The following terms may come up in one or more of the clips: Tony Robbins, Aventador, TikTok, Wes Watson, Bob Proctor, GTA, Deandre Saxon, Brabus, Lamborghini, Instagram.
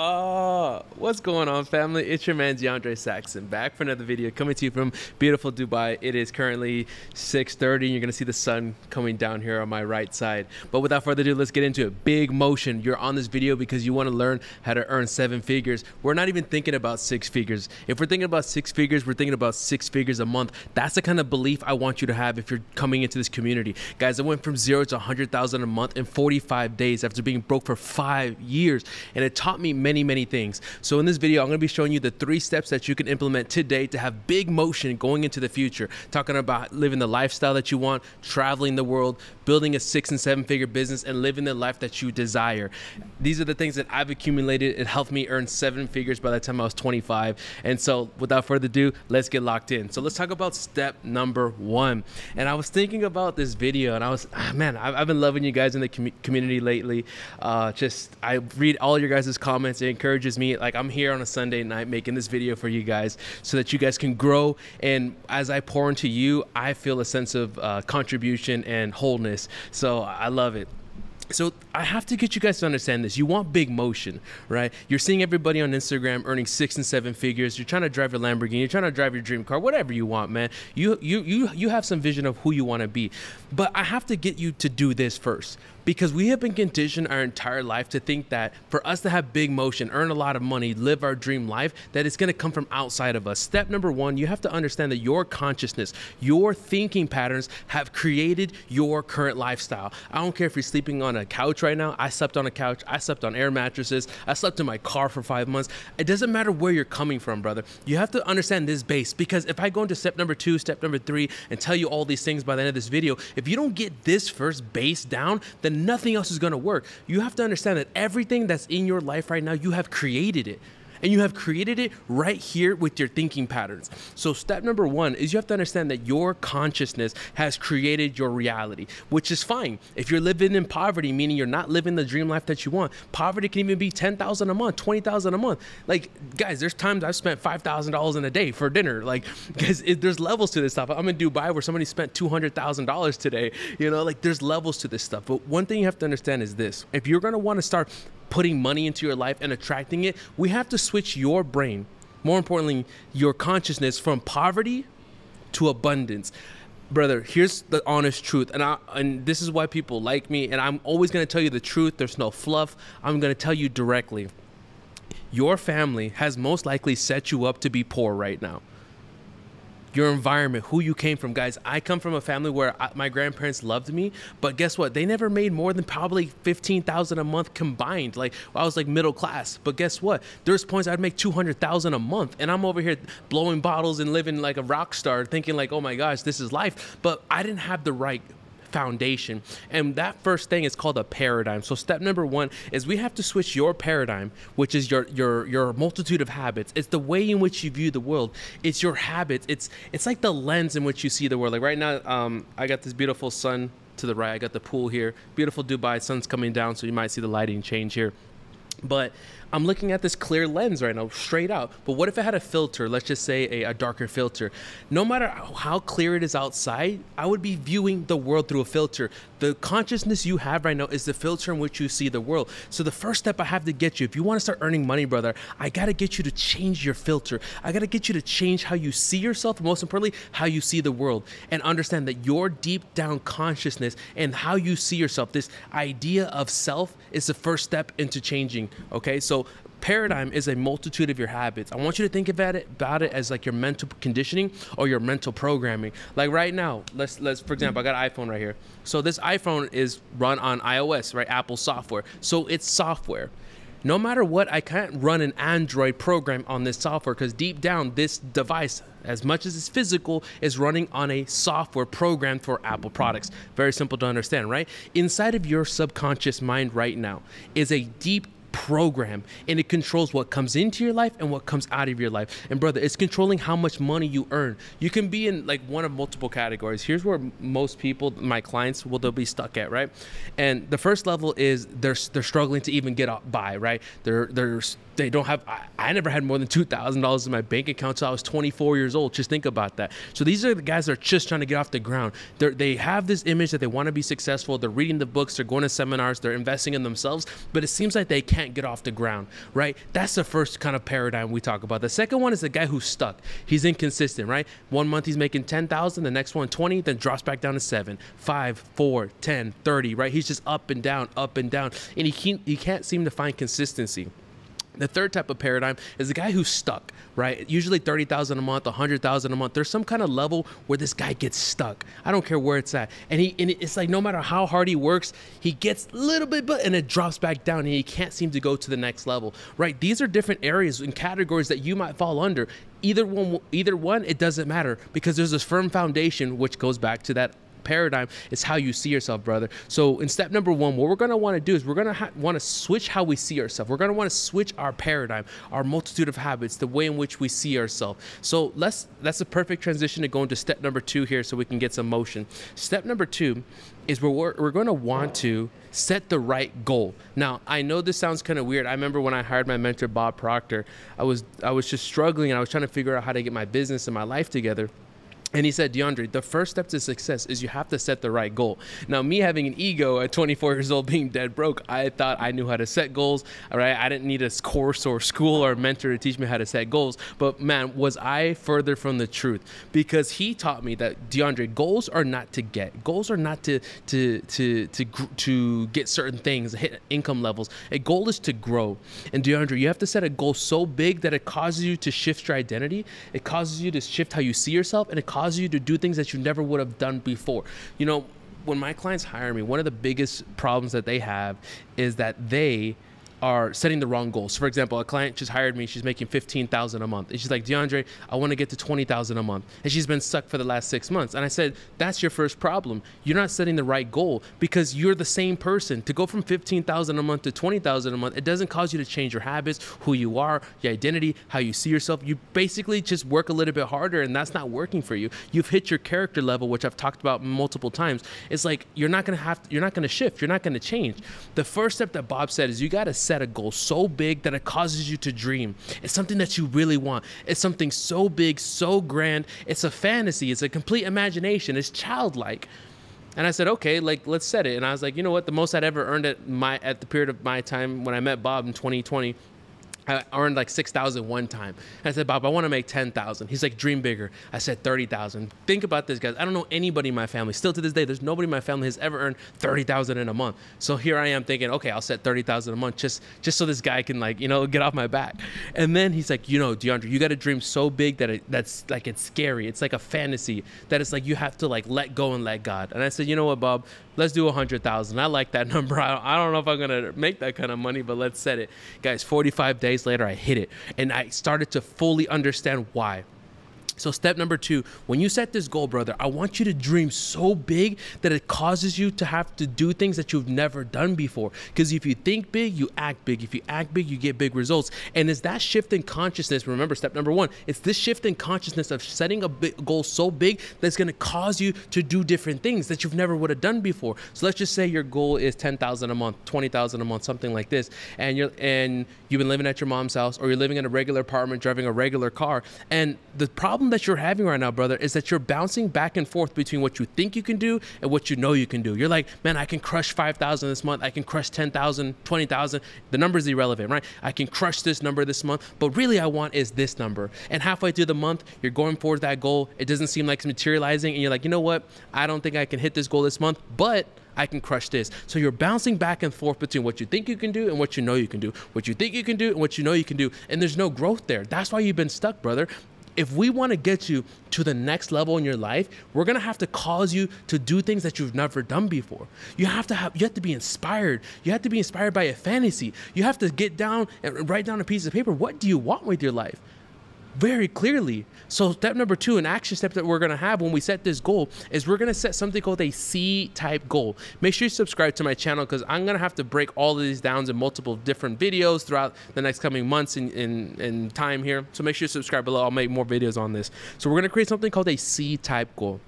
What's going on, family? It's your man Deandre Saxon, back for another video, coming to you from beautiful Dubai. It is currently 6:30 and you're gonna see the sun coming down here on my right side. But without further ado, let's get into it. Big Motion, you're on this video because you want to learn how to earn 7 figures. We're not even thinking about 6 figures. If we're thinking about 6 figures, we're thinking about 6 figures a month. That's the kind of belief I want you to have if you're coming into this community. Guys, I went from 0 to 100,000 a month in 45 days after being broke for 5 years, and it taught me many things. So in this video, I'm going to be showing you the 3 steps that you can implement today to have big motion going into the future. Talking about living the lifestyle that you want, traveling the world, building a 6- and 7-figure business, and living the life that you desire. These are the things that I've accumulated. It helped me earn 7 figures by the time I was 25. And so without further ado, let's get locked in. So let's talk about step number 1. And I was thinking about this video, and I was, man, I've been loving you guys in the community lately. I read all your guys' comments. It encourages me. Like, I'm here on a Sunday night making this video for you guys so that you guys can grow, and as I pour into you, I feel a sense of contribution and wholeness. So I love it. So I have to get you guys to understand this. You want big motion, right? You're seeing everybody on Instagram earning 6 and 7 figures. You're trying to drive your Lamborghini. You're trying to drive your dream car, whatever you want, man. You have some vision of who you want to be. But I have to get you to do this first, because we have been conditioned our entire life to think that for us to have big motion, earn a lot of money, live our dream life, that it's going to come from outside of us. Step number 1, you have to understand that your consciousness, your thinking patterns have created your current lifestyle. I don't care if you're sleeping on a couch right now. I slept on a couch. I slept on air mattresses. I slept in my car for 5 months. It doesn't matter where you're coming from, brother. You have to understand this base, because if I go into step number 2, step number 3, and tell you all these things by the end of this video, if you don't get this first base down, then nothing else is going to work. You have to understand that everything that's in your life right now, you have created it. And you have created it right here with your thinking patterns. So step number 1 is you have to understand that your consciousness has created your reality, which is fine. If you're living in poverty, meaning you're not living the dream life that you want, poverty can even be $10,000 a month, $20,000 a month. Like, guys, there's times I've spent $5,000 in a day for dinner. Like, guys, there's levels to this stuff. I'm in Dubai where somebody spent $200,000 today. You know, like, there's levels to this stuff. But one thing you have to understand is this: if you're going to want to start putting money into your life and attracting it, we have to switch your brain, more importantly, your consciousness, from poverty to abundance. Brother, here's the honest truth, and this is why people like me, and I'm always gonna tell you the truth. There's no fluff. I'm gonna tell you directly. Your family has most likely set you up to be poor right now. Your environment, who you came from. Guys, I come from a family where my grandparents loved me, but guess what? They never made more than probably $15,000 a month combined. Like, I was like middle class, but guess what? There's points I'd make $200,000 a month, and I'm over here blowing bottles and living like a rock star, thinking like, oh my gosh, this is life. But I didn't have the right foundation, and that first thing is called a paradigm. So step number 1 is we have to switch your paradigm, which is your multitude of habits. It's the way in which you view the world. It's your habits. It's like the lens in which you see the world. Like right now, I got this beautiful sun to the right. I got the pool here, beautiful Dubai. Sun's coming down, so you might see the lighting change here. But I'm looking at this clear lens right now, straight out. But what if it had a filter? Let's just say a darker filter. No matter how clear it is outside, I would be viewing the world through a filter. The consciousness you have right now is the filter in which you see the world. So the first step I have to get you, if you want to start earning money, brother, I got to get you to change your filter. I got to get you to change how you see yourself, and most importantly, how you see the world. And understand that your deep down consciousness and how you see yourself, this idea of self, is the first step into changing. Okay, so paradigm is a multitude of your habits. I want you to think about it as like your mental conditioning or your mental programming. Like right now, let's for example, I got an iPhone right here. So this iPhone is run on iOS, right? Apple software. So it's software. No matter what, I can't run an Android program on this software, because deep down, this device, as much as it's physical, is running on a software program for Apple products. Very simple to understand, right? Inside of your subconscious mind right now is a deep program, and it controls what comes into your life and what comes out of your life. And brother, it's controlling how much money you earn. You can be in like one of multiple categories. Here's where most people, my clients, they'll be stuck at, right? And the first level is they're struggling to even get by, right? They don't have. I never had more than $2,000 in my bank account till I was 24 years old. Just think about that. So these are the guys that are just trying to get off the ground. They have this image that they want to be successful. They're reading the books. They're going to seminars. They're investing in themselves. But it seems like they can't can't get off the ground, right? That's the first kind of paradigm we talk about. The second one is the guy who's stuck. He's inconsistent, right? One month he's making 10,000, the next one 20, then drops back down to 7, 5, 4, 10, 30, right? He's just up and down, and he can't seem to find consistency. The third type of paradigm is the guy who's stuck, right? Usually 30,000 a month, 100,000 a month. There's some kind of level where this guy gets stuck. I don't care where it's at. And it's like no matter how hard he works, he gets a little bit, but and it drops back down and he can't seem to go to the next level, right? These are different areas and categories that you might fall under. Either one, it doesn't matter because there's this firm foundation, which goes back to that paradigm is how you see yourself, brother. So in step number one, what we're going to want to do is we're going to want to switch how we see ourselves. We're going to want to switch our paradigm, our multitude of habits, the way in which we see ourselves. So that's a perfect transition to go into step number two here so we can get some motion. Step number two is where we're going to want to set the right goal. Now, I know this sounds kind of weird. I remember when I hired my mentor, Bob Proctor, I was just struggling and I was trying to figure out how to get my business and my life together. And he said, DeAndre, the first step to success is you have to set the right goal. Now, me having an ego at 24 years old, being dead broke, I thought I knew how to set goals. All right, I didn't need a course or school or a mentor to teach me how to set goals. But man, was I further from the truth, because he taught me that, DeAndre, goals are not to get. Goals are not to get certain things, hit income levels. A goal is to grow. And DeAndre, you have to set a goal so big that it causes you to shift your identity. It causes you to shift how you see yourself, and it cause you to do things that you never would have done before. You know, when my clients hire me, one of the biggest problems that they have is that they are setting the wrong goals. For example, a client just hired me, she's making 15,000 a month. And she's like, DeAndre, I wanna get to 20,000 a month. And she's been stuck for the last 6 months. And I said, that's your first problem. You're not setting the right goal because you're the same person. To go from 15,000 a month to 20,000 a month, it doesn't cause you to change your habits, who you are, your identity, how you see yourself. You basically just work a little bit harder and that's not working for you. You've hit your character level, which I've talked about multiple times. It's like, you're not gonna shift, you're not gonna change. The first step that Bob said is you gotta set a goal so big that it causes you to dream. It's something that you really want. It's something so big, so grand. It's a fantasy. It's a complete imagination. It's childlike. And I said, okay, like, let's set it. And I was like, you know what? The most I'd ever earned at the period of my time when I met Bob in 2020, I earned like 6,000 one time. And I said, Bob, I want to make 10,000. He's like, dream bigger. I said, 30,000. Think about this, guys. I don't know anybody in my family. Still to this day, there's nobody in my family has ever earned 30,000 in a month. So here I am thinking, okay, I'll set 30,000 a month just so this guy can, like, you know, get off my back. And then he's like, you know, DeAndre, you got to dream so big that that's like, it's scary. It's like a fantasy that it's like, you have to like let go and let God. And I said, you know what, Bob, let's do 100,000. I like that number. I don't know if I'm going to make that kind of money, but let's set it. Guys, 45 days later, I hit it and I started to fully understand why. So step number two, when you set this goal, brother, I want you to dream so big that it causes you to have to do things that you've never done before. Because if you think big, you act big. If you act big, you get big results. And it's that shift in consciousness. Remember, step number one, it's this shift in consciousness of setting a big goal so big that's going to cause you to do different things that you've never would have done before. So let's just say your goal is 10,000 a month, 20,000 a month, something like this. And you've been living at your mom's house, or you're living in a regular apartment, driving a regular car. And the problem that you're having right now, brother, is that you're bouncing back and forth between what you think you can do and what you know you can do. You're like, man, I can crush 5,000 this month. I can crush 10,000, 20,000. The number is irrelevant, right? I can crush this number this month, but really I want is this number. And halfway through the month, you're going towards that goal. It doesn't seem like it's materializing. And you're like, you know what? I don't think I can hit this goal this month, but I can crush this. So you're bouncing back and forth between what you think you can do and what you know you can do, what you think you can do and what you know you can do. And there's no growth there. That's why you've been stuck, brother. If we want to get you to the next level in your life, we're going to have to cause you to do things that you've never done before. You have to be inspired. You have to be inspired by a fantasy. You have to get down and write down a piece of paper. What do you want with your life? Very clearly. So step number two, an action step that we're going to have when we set this goal is we're going to set something called a C-type goal. Make sure you subscribe to my channel because I'm going to have to break all of these down in multiple different videos throughout the next coming months in time here. So make sure you subscribe below. I'll make more videos on this. So we're going to create something called a C-type goal.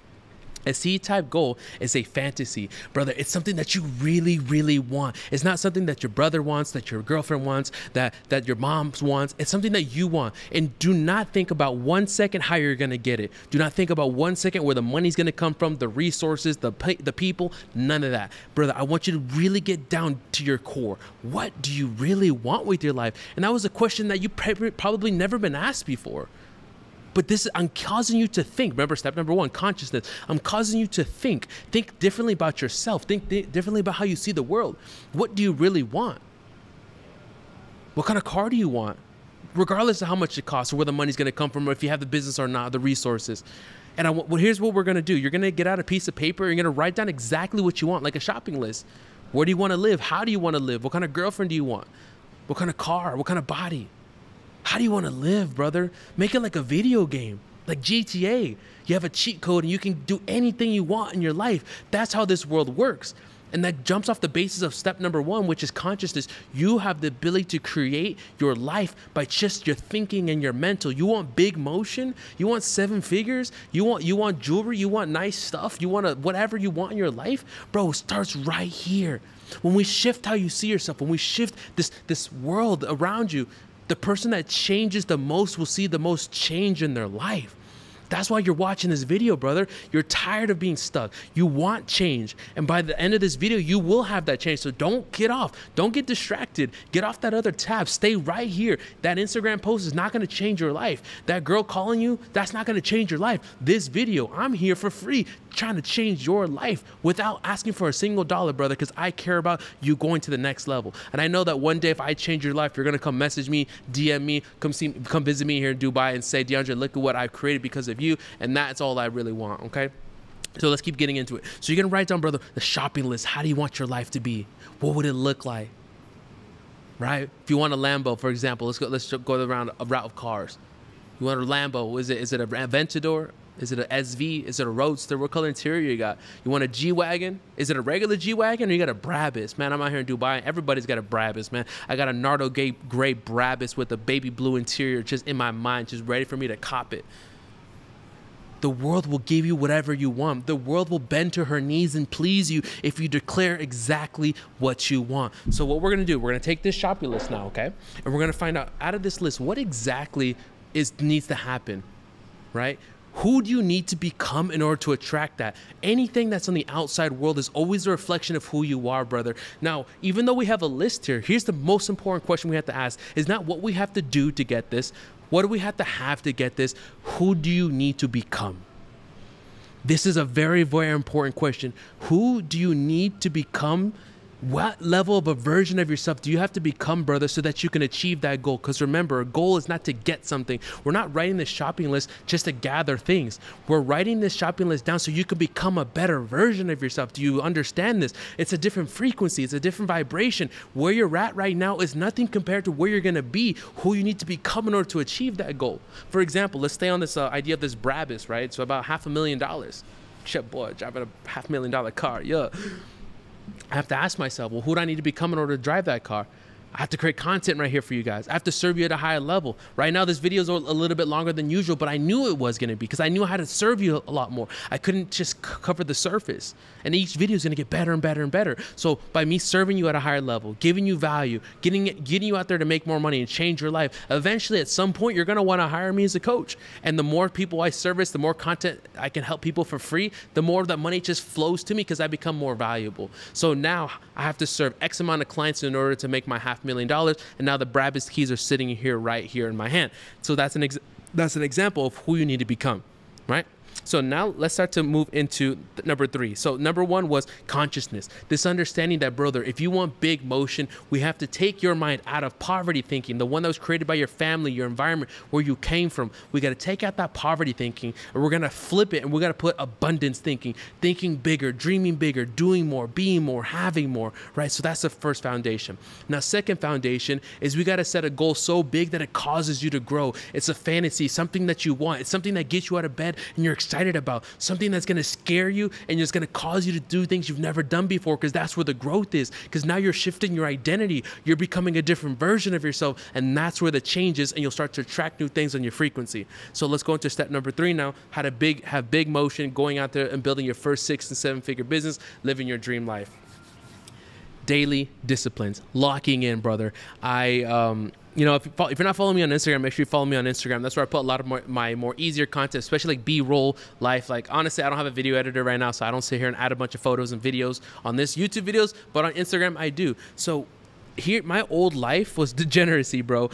A C-type goal is a fantasy, brother. It's something that you really, really want. It's not something that your brother wants, that your girlfriend wants, that your mom wants. It's something that you want. And do not think about 1 second how you're going to get it. Do not think about 1 second where the money's going to come from, the resources, the people, none of that. Brother, I want you to really get down to your core. What do you really want with your life? And that was a question that you probably never been asked before. But this, I'm causing you to think. Remember, step number one, consciousness. I'm causing you to think. Think differently about yourself. Think differently about how you see the world. What do you really want? What kind of car do you want? Regardless of how much it costs or where the money's going to come from or if you have the business or not, the resources. And well, here's what we're going to do. You're going to get out a piece of paper. You're going to write down exactly what you want, like a shopping list. Where do you want to live? How do you want to live? What kind of girlfriend do you want? What kind of car? What kind of body? How do you want to live, brother? Make it like a video game, like GTA. You have a cheat code and you can do anything you want in your life. That's how this world works. And that jumps off the basis of step number one, which is consciousness. You have the ability to create your life by just your thinking and your mental. You want big motion? You want 7 figures? You want jewelry? You want nice stuff? You want whatever you want in your life? Bro, it starts right here. When we shift how you see yourself, when we shift this world around you, the person that changes the most will see the most change in their life. That's why you're watching this video, brother. You're tired of being stuck. You want change. And by the end of this video, you will have that change. So don't get off. Don't get distracted. Get off that other tab. Stay right here. That Instagram post is not going to change your life. That girl calling you, that's not going to change your life. This video, I'm here for free trying to change your life without asking for a single dollar, brother, because I care about you going to the next level. And I know that one day if I change your life, you're going to come message me, DM me, come visit me here in Dubai and say, Deandre, look at what I've created because of you, and that's all I really want. Okay, so let's keep getting into it. So you're gonna write down, brother, the shopping list. How do you want your life to be? What would it look like, right? If you want a Lambo, for example, let's go around a route of cars. You want a Lambo? Is it an Aventador? Is it an SV? Is it a Roadster? What color interior you got? You want a G-Wagon? Is it a regular G-Wagon or you got a Brabus? Man, I'm out here in Dubai. Everybody's got a Brabus, man. I got a Nardo gray Brabus with a baby blue interior just in my mind, just ready for me to cop it. The world will give you whatever you want. The world will bend to her knees and please you if you declare exactly what you want. So what we're going to do, we're going to take this shopping list now, okay? And we're going to find out of this list, what exactly needs to happen, right? Who do you need to become in order to attract that? Anything that's on the outside world is always a reflection of who you are, brother. Now, even though we have a list here, here's the most important question we have to ask is not what we have to do to get this. What do we have to get this? Who do you need to become? This is a very, very important question. Who do you need to become? What level of a version of yourself do you have to become, brother, so that you can achieve that goal? Because remember, a goal is not to get something. We're not writing this shopping list just to gather things. We're writing this shopping list down so you can become a better version of yourself. Do you understand this? It's a different frequency. It's a different vibration. Where you're at right now is nothing compared to where you're going to be, who you need to become in order to achieve that goal. For example, let's stay on this idea of this Brabus, right? So about $500,000. Shit, boy, driving a $500,000 car, yeah. I have to ask myself, well, who do I need to become in order to drive that car? I have to create content right here for you guys. I have to serve you at a higher level. Right now, this video is a little bit longer than usual, but I knew it was going to be because I knew how to serve you a lot more. I couldn't just cover the surface. And each video is going to get better and better and better. So by me serving you at a higher level, giving you value, getting you out there to make more money and change your life, eventually at some point, you're going to want to hire me as a coach. And the more people I service, the more content I can help people for free, the more that money just flows to me because I become more valuable. So now I have to serve X amount of clients in order to make my $500,000, and now the Brabus keys are sitting here right here in my hand. So that's an example of who you need to become, right? So now let's start to move into number three. So number one was consciousness. This understanding that, brother, if you want big motion, we have to take your mind out of poverty thinking, the one that was created by your family, your environment, where you came from. We got to take out that poverty thinking and we're going to flip it and we're going to put abundance thinking bigger, dreaming bigger, doing more, being more, having more, right? So that's the first foundation. Now, second foundation is we got to set a goal so big that it causes you to grow. It's a fantasy, something that you want. It's something that gets you out of bed and you're excited excited about, something that's going to scare you and it's going to cause you to do things you've never done before, because that's where the growth is, because now you're shifting your identity. You're becoming a different version of yourself, and that's where the change is, and you'll start to attract new things on your frequency. So let's go into step number 3 now, how to have big motion, going out there and building your first 6- and 7-figure business, living your dream life. Daily disciplines, locking in, brother. You know, if you're not following me on Instagram, make sure you follow me on Instagram. That's where I put a lot of my more easier content, especially like B-roll life. Like, honestly, I don't have a video editor right now, so I don't sit here and add a bunch of photos and videos on this YouTube videos, but on Instagram, I do. So here, my old life was degeneracy, bro.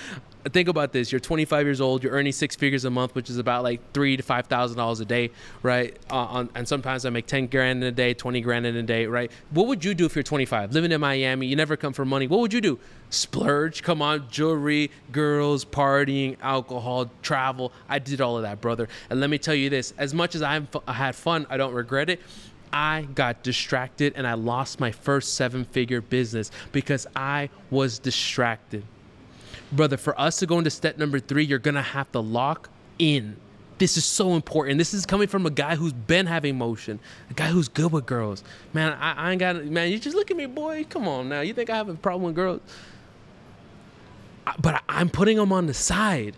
Think about this. You're 25 years old. You're earning 6 figures a month, which is about like $3,000 to $5,000 a day, right? And sometimes I make 10 grand in a day, 20 grand in a day, right? What would you do if you're 25, living in Miami? You never come for money. What would you do? Splurge, come on, jewelry, girls, partying, alcohol, travel. I did all of that, brother. And let me tell you this, as much as I had fun, I don't regret it. I got distracted and I lost my first 7-figure business because I was distracted. Brother, for us to go into step number 3, you're going to have to lock in. This is so important. This is coming from a guy who's been having motion, a guy who's good with girls. Man, I ain't got, man, you just look at me, boy. Come on now. You think I have a problem with girls? But I'm putting them on the side.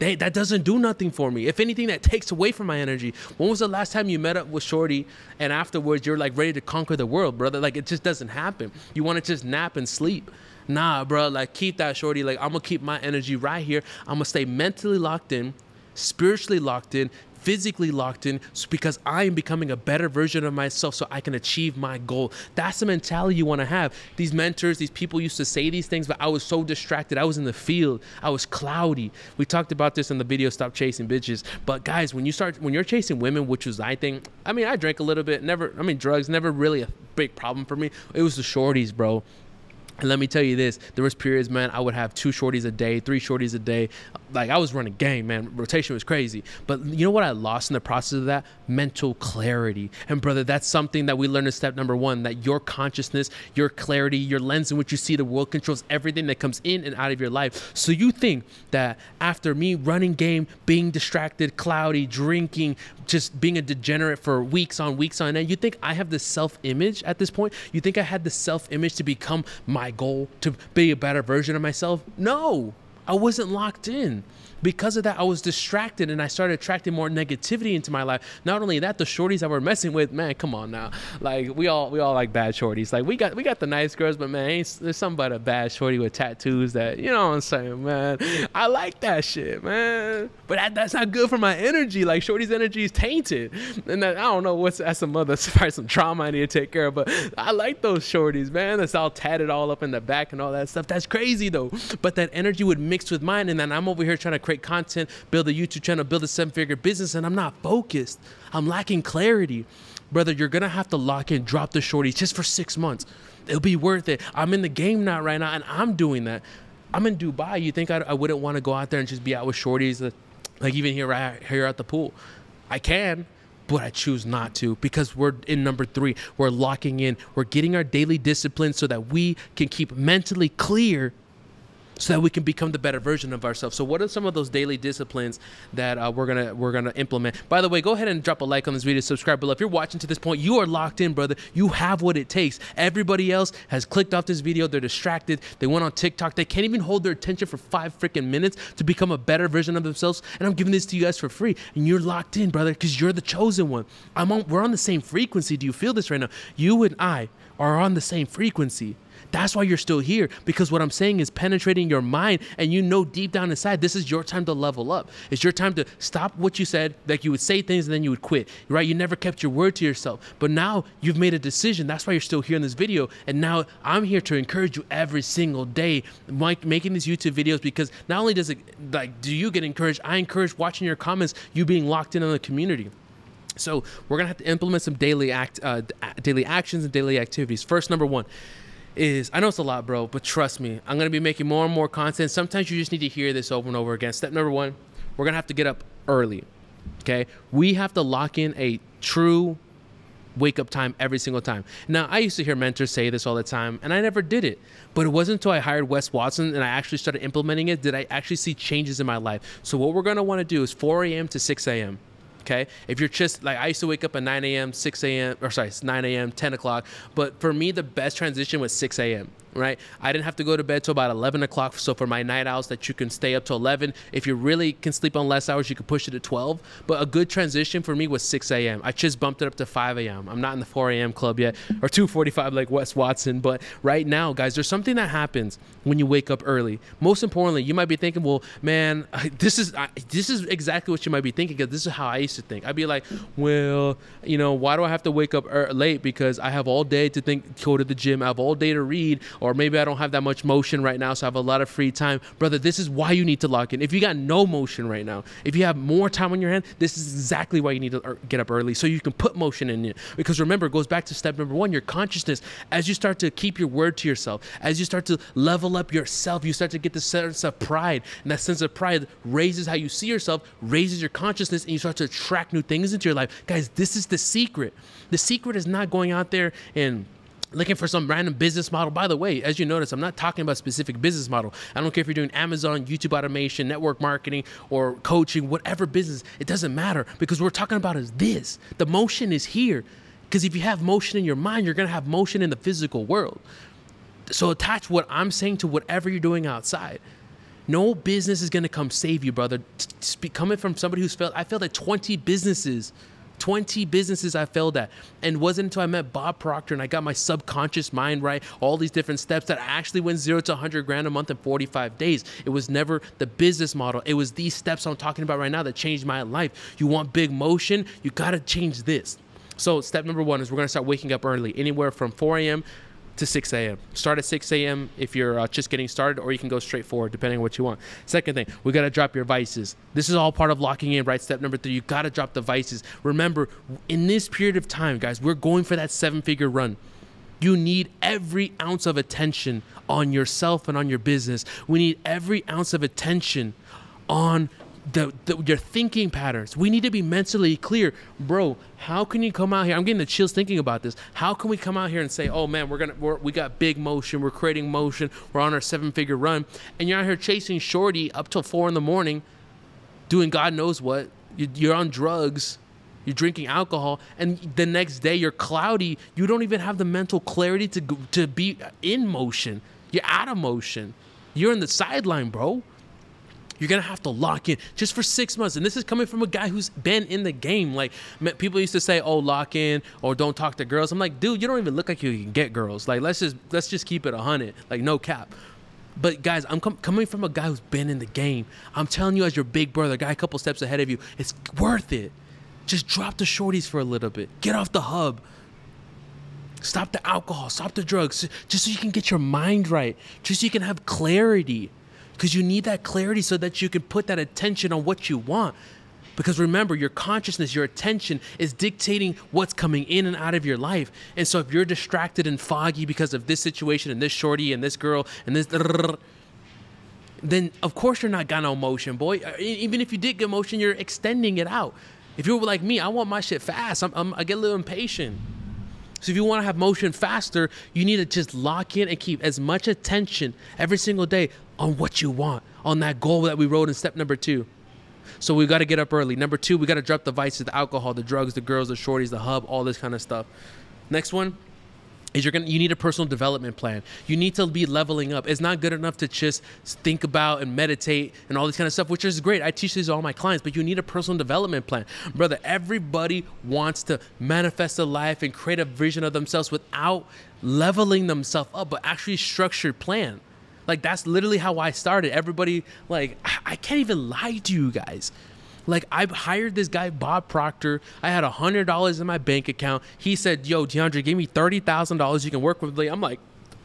That doesn't do nothing for me. If anything, that takes away from my energy. When was the last time you met up with Shorty and afterwards you're like ready to conquer the world, brother? Like, it just doesn't happen. You want to just nap and sleep. Nah, bro, like, keep that, Shorty. Like, I'm going to keep my energy right here. I'm going to stay mentally locked in, spiritually locked in, physically locked in, because I am becoming a better version of myself so I can achieve my goal. That's the mentality you want to have. These mentors, these people used to say these things, but I was so distracted. I was in the field. I was cloudy. We talked about this in the video, Stop Chasing Bitches. But guys, when you're chasing women, which was, I think, I mean, I drank a little bit, drugs, never really a big problem for me. It was the shorties, bro. And let me tell you this, there was periods, man, I would have 2 shorties a day, 3 shorties a day. Like, I was running game, man. Rotation was crazy. But you know what I lost in the process of that? Mental clarity. And brother, that's something that we learned in step number 1, that your consciousness, your clarity, your lens in which you see the world controls everything that comes in and out of your life. So you think that after me running game, being distracted, cloudy, drinking, just being a degenerate for weeks on end, you think I have the self-image at this point? You think I had the self-image to become my goal, to be a better version of myself? No, I wasn't locked in. Because of that, I was distracted and I started attracting more negativity into my life. Not only that, the shorties I were messing with, man, come on now. Like, we all like bad shorties. Like, we got the nice girls, but man, there's something about a bad shorty with tattoos that, you know what I'm saying, man. I like that shit, man. But that's not good for my energy. Like, shorty's energy is tainted. And that, I don't know, that's some other, probably some trauma I need to take care of, but I like those shorties, man. That's all tatted all up in the back and all that stuff. That's crazy though. But that energy would mix with mine, and then I'm over here trying to create content, build a YouTube channel, build a 7-figure business, and I'm not focused. I'm lacking clarity. Brother, you're going to have to lock in, drop the shorties just for 6 months. It'll be worth it. I'm in the game now right now, and I'm doing that. I'm in Dubai. You think I wouldn't want to go out there and just be out with shorties, like even here, right here at the pool? I can, but I choose not to, because we're in number 3. We're locking in. We're getting our daily discipline so that we can keep mentally clear, so that we can become the better version of ourselves. So what are some of those daily disciplines that we're gonna implement? By the way, go ahead and drop a like on this video, subscribe below. If you're watching to this point, you are locked in, brother. You have what it takes. Everybody else has clicked off this video. They're distracted. They went on TikTok. They can't even hold their attention for 5 freaking minutes to become a better version of themselves. And I'm giving this to you guys for free. And you're locked in, brother, because you're the chosen one. We're on the same frequency. Do you feel this right now? You and I are on the same frequency. That's why you're still here, because what I'm saying is penetrating your mind, and you know deep down inside, this is your time to level up. It's your time to stop what you said, like you would say things and then you would quit, right? You never kept your word to yourself, but now you've made a decision. That's why you're still here in this video, and now I'm here to encourage you every single day, like making these YouTube videos, because not only does it, like, do you get encouraged, I encourage watching your comments, you being locked in on the community. So we're gonna have to implement some daily actions and daily activities. First, number 1. Is, I know it's a lot, bro, but trust me, I'm gonna be making more and more content. Sometimes you just need to hear this over and over again. Step number 1, we're gonna have to get up early, okay? We have to lock in a true wake up time every single time. Now, I used to hear mentors say this all the time, and I never did it, but it wasn't until I hired Wes Watson and I actually started implementing it did I actually see changes in my life. So what we're gonna wanna do is 4 a.m. to 6 a.m. Okay, if you're just like, I used to wake up at 9 a.m., 6 a.m., or sorry, 9 a.m., 10 o'clock. But for me, the best transition was 6 a.m., right? I didn't have to go to bed till about 11 o'clock. So for my night owls that you can stay up till 11, if you really can sleep on less hours, you can push it to 12. But a good transition for me was 6 a.m. I just bumped it up to 5 a.m. I'm not in the 4 a.m. club yet, or 2:45 like Wes Watson. But right now, guys, there's something that happens when you wake up early. Most importantly, you might be thinking, well, man, this is exactly what you might be thinking, because this is how I used to think. I'd be like, well, you know, why do I have to wake up late? Because I have all day to think, go to the gym. I have all day to read. Or maybe I don't have that much motion right now, so I have a lot of free time. Brother, this is why you need to lock in. If you got no motion right now, if you have more time on your hand, this is exactly why you need to get up early, so you can put motion in it. Because remember, it goes back to step number one, your consciousness. As you start to keep your word to yourself, as you start to level up yourself, you start to get the sense of pride. And that sense of pride raises how you see yourself, raises your consciousness, and you start to attract new things into your life. Guys, this is the secret. The secret is not going out there and looking for some random business model. By the way, as you notice, I'm not talking about a specific business model. I don't care if you're doing Amazon, YouTube automation, network marketing, or coaching, whatever business, it doesn't matter, because what we're talking about is this. The motion is here, because if you have motion in your mind, you're going to have motion in the physical world. So attach what I'm saying to whatever you're doing outside. No business is going to come save you, brother. Coming from somebody who's failed, I failed at 20 businesses. 20 businesses I failed at, and wasn't until I met Bob Proctor and I got my subconscious mind right, all these different steps, that I actually went $0 to $100 grand a month in 45 days. It was never the business model. It was these steps I'm talking about right now that changed my life. You want big motion? You got to change this. So step number one is we're going to start waking up early, anywhere from 4 a.m. to 6 a.m. Start at 6 a.m. if you're just getting started, or you can go straight forward, depending on what you want. Second thing, we got to drop your vices. This is all part of locking in, right? Step number three, you got to drop the vices. Remember, in this period of time, guys, we're going for that seven-figure run. You need every ounce of attention on yourself and on your business. We need every ounce of attention on your thinking patterns. We need to be mentally clear. Bro, how can you come out here? I'm getting the chills thinking about this. How can we come out here and say, oh man, we got big motion, we're creating motion, we're on our seven-figure run, and you're out here chasing shorty up till 4 in the morning, doing God knows what. You're on drugs, you're drinking alcohol, and the next day you're cloudy. You don't even have the mental clarity to be in motion. You're out of motion. You're in the sideline, bro. You're going to have to lock in just for 6 months. And this is coming from a guy who's been in the game. Like, people used to say, oh, lock in, or don't talk to girls. I'm like, dude, you don't even look like you can get girls. Like, let's just keep it 100. Like, no cap. But guys, I'm coming from a guy who's been in the game. I'm telling you, as your big brother, guy a couple steps ahead of you, it's worth it. Just drop the shorties for a little bit. Get off the hub. Stop the alcohol. Stop the drugs. Just so you can get your mind right. Just so you can have clarity. Because you need that clarity so that you can put that attention on what you want. Because remember, your consciousness, your attention is dictating what's coming in and out of your life. And so if you're distracted and foggy because of this situation and this shorty and this girl and this, then of course you're not got no motion, boy. Even if you did get motion, you're extending it out. If you were like me, I want my shit fast. I get a little impatient. So if you want to have motion faster, you need to just lock in and keep as much attention every single day on what you want, on that goal that we wrote in step number two. So we got to get up early. Number two, we got to drop the vices, the alcohol, the drugs, the girls, the shorties, the hub, all this kind of stuff. Next one is you need a personal development plan. You need to be leveling up. It's not good enough to just think about and meditate and all this kind of stuff, which is great. I teach this to all my clients, but you need a personal development plan. Brother, everybody wants to manifest a life and create a vision of themselves without leveling themselves up, but actually structured plan. Like, that's literally how I started. Everybody, like, I can't even lie to you guys. Like, I hired this guy, Bob Proctor. I had $100 in my bank account. He said, yo, Deandre, give me $30,000. You can work with me. I'm like,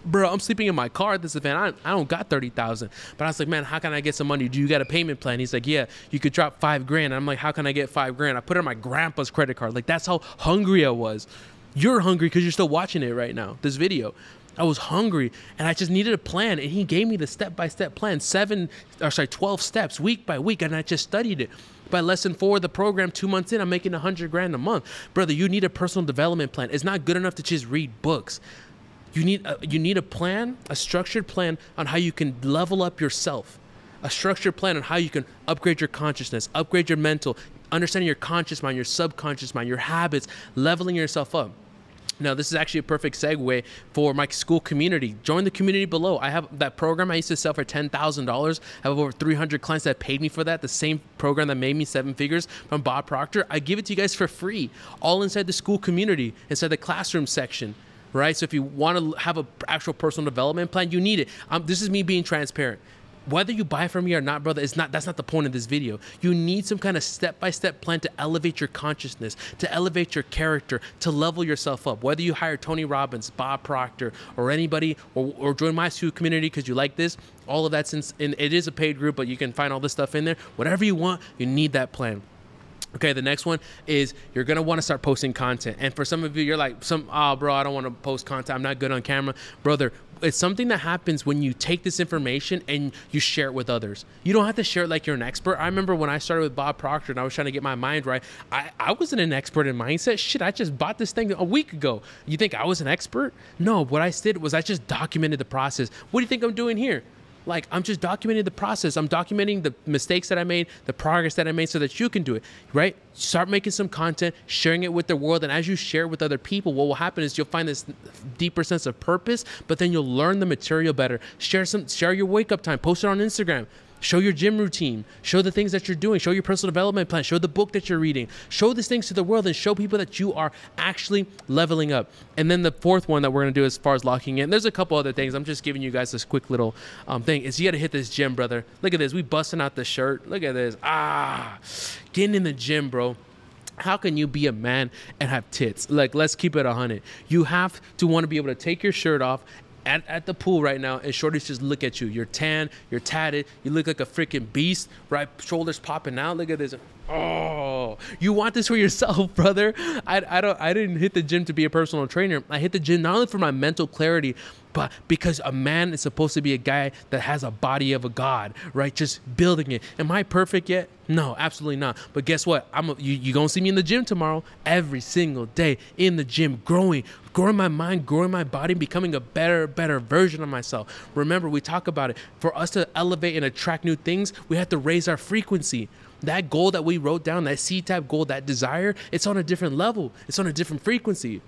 bro, I'm sleeping in my car at this event. I don't got $30,000. But I was like, man, how can I get some money? Do you got a payment plan? He's like, yeah, you could drop $5,000. And I'm like, how can I get $5,000? I put it on my grandpa's credit card. Like, that's how hungry I was. You're hungry because you're still watching it right now, this video. I was hungry and I just needed a plan, and he gave me the step-by-step plan, 12 steps week by week, and I just studied it. By lesson 4 of the program, 2 months in, I'm making $100 grand a month. Brother, you need a personal development plan. It's not good enough to just read books. You need a plan, a structured plan on how you can level up yourself, a structured plan on how you can upgrade your consciousness, upgrade your mental, understanding your conscious mind, your subconscious mind, your habits, leveling yourself up. Now, this is actually a perfect segue for my school community. Join the community below. I have that program I used to sell for $10,000. I have over 300 clients that paid me for that. The same program that made me seven figures from Bob Proctor. I give it to you guys for free, all inside the school community, inside the classroom section, right? So if you want to have an actual personal development plan, you need it. This is me being transparent. Whether you buy from me or not, brother, that's not the point of this video. You need some kind of step-by-step plan to elevate your consciousness, to elevate your character, to level yourself up. Whether you hire Tony Robbins, Bob Proctor, or anybody, or join my school community because you like this, all of that's in. It is a paid group, but you can find all this stuff in there. Whatever you want, you need that plan. Okay, the next one is you're going to want to start posting content. And for some of you, you're like, oh, bro, I don't want to post content. I'm not good on camera. Brother, it's something that happens when you take this information and you share it with others. You don't have to share it like you're an expert. I remember when I started with Bob Proctor and I was trying to get my mind right, I wasn't an expert in mindset. Shit, I just bought this thing a week ago. You think I was an expert? No, what I did was I just documented the process. What do you think I'm doing here? Like, I'm just documenting the process. I'm documenting the mistakes that I made, the progress that I made so that you can do it, right? Start making some content, sharing it with the world. And as you share with other people, what will happen is you'll find this deeper sense of purpose, but then you'll learn the material better. Share your wake up time, post it on Instagram. Show your gym routine, show the things that you're doing, show your personal development plan, show the book that you're reading, show these things to the world and show people that you are actually leveling up. And then the fourth one that we're going to do as far as locking in, there's a couple other things. I'm just giving you guys this quick little thing is you got to hit this gym, brother. Look at this. We busting out the shirt. Look at this. Ah, getting in the gym, bro. How can you be a man and have tits? Like, let's keep it 100. You have to want to be able to take your shirt off at the pool right now, and shorties just look at you. You're tan, you're tatted, you look like a freaking beast, right? Shoulders popping out. Look at this. Oh, you want this for yourself, brother. I didn't hit the gym to be a personal trainer. I hit the gym not only for my mental clarity, but because a man is supposed to be a guy that has a body of a god, right? Just building it. Am I perfect yet? No, absolutely not. But guess what? You're going to see me in the gym tomorrow, every single day in the gym, growing my mind, growing my body, becoming a better version of myself. Remember, we talk about it. For us to elevate and attract new things, we have to raise our frequency. That goal that we wrote down, that C-type goal, that desire, it's on a different level. It's on a different frequency.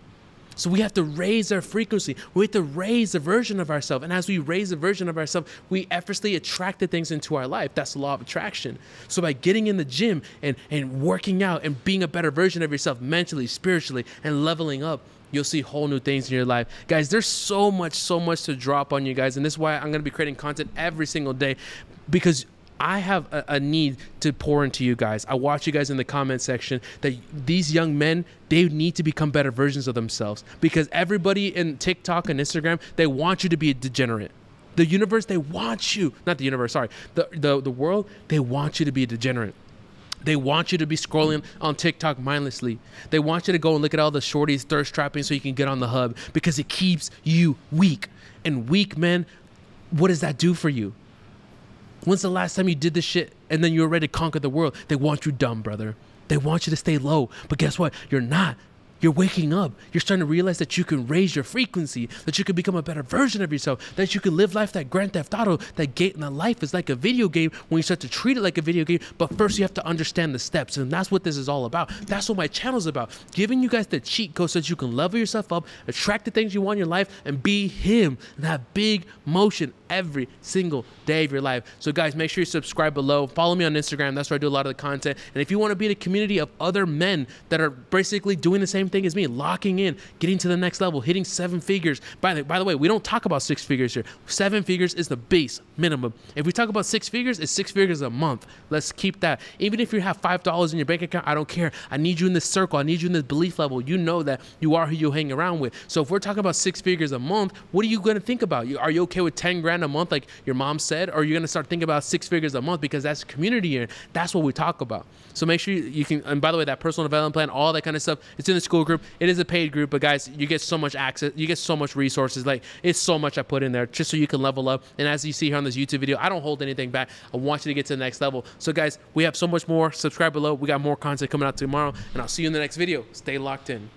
So we have to raise our frequency. We have to raise the version of ourselves. And as we raise the version of ourselves, we effortlessly attract the things into our life. That's the law of attraction. So by getting in the gym and working out and being a better version of yourself mentally, spiritually, and leveling up, you'll see whole new things in your life. Guys, there's so much to drop on you guys. And this is why I'm going to be creating content every single day, because I have a need to pour into you guys. I watch you guys in the comment section that these young men, they need to become better versions of themselves, because everybody in TikTok and Instagram, they want you to be a degenerate. The universe, they want you, not the universe, sorry, the world, they want you to be a degenerate. They want you to be scrolling on TikTok mindlessly. They want you to go and look at all the shorties thirst trapping so you can get on the hub, because it keeps you weak. And weak men, what does that do for you? When's the last time you did this shit and then you were ready to conquer the world? They want you dumb, brother. They want you to stay low. But guess what? You're not. You're waking up. You're starting to realize that you can raise your frequency, that you can become a better version of yourself, that you can live life that Grand Theft Auto, that gate in the life is like a video game when you start to treat it like a video game. But first you have to understand the steps. And that's what this is all about. That's what my channel's about. Giving you guys the cheat code so that you can level yourself up, attract the things you want in your life, and be him and have big motion every single day of your life. So guys, make sure you subscribe below. Follow me on Instagram. That's where I do a lot of the content. And if you want to be in a community of other men that are basically doing the same thing as me, locking in, getting to the next level, hitting seven figures. By the way, we don't talk about six figures here. Seven figures is the base minimum. If we talk about six figures, it's 6 figures a month. Let's keep that. Even if you have $5 in your bank account, I don't care. I need you in this circle. I need you in this belief level. You know that you are who you hang around with. So if we're talking about 6 figures a month, what are you going to think about? Are you okay with 10 grand a month like your mom said, or you're going to start thinking about 6 figures a month? Because that's community and that's what we talk about. So make sure you can, and by the way, that personal development plan, all that kind of stuff, it's in the school group. It is a paid group, but guys, you get so much access, you get so much resources. Like, it's so much I put in there just so you can level up. And as you see here on this YouTube video, I don't hold anything back. I want you to get to the next level. So guys, we have so much more. Subscribe below. We got more content coming out tomorrow, and I'll see you in the next video. Stay locked in.